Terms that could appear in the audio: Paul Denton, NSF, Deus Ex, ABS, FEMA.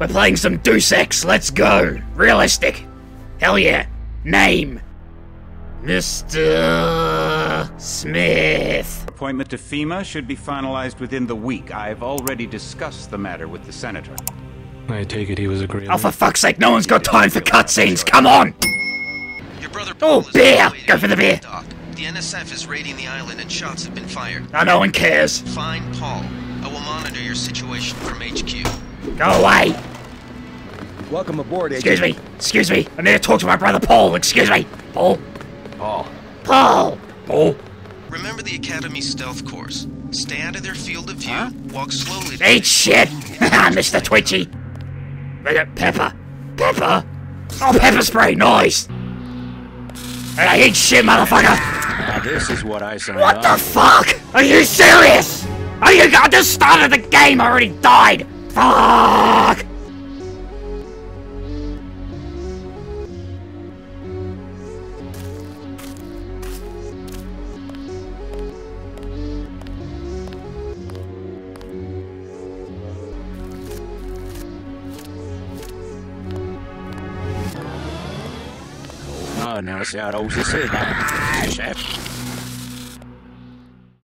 We're playing some Deus Ex, let's go! Realistic! Hell yeah! Name! Mr. Smith. Appointment to FEMA should be finalized within the week. I've already discussed the matter with the senator. I take it he was agreeable. Oh, for fuck's sake, no one's got time for cutscenes, come on! Your brother Paul beer! Go for the beer! The NSF is raiding the island and shots have been fired. Oh, no one cares. Find Paul. I will monitor your situation from HQ. Go away! Welcome aboard, Agent. Excuse me. I need to talk to my brother Paul, excuse me. Paul! Remember the Academy stealth course. Stay out of their field of view, walk slowly... Eat shit! Mr. Twitchy! Pepper! Oh, pepper spray! Nice! And I eat shit, motherfucker! Now this is what I signed up. What the fuck?! Are you serious?! Are you- I just started the game! I already died! Fuck! No, shadows, you see that? Shit.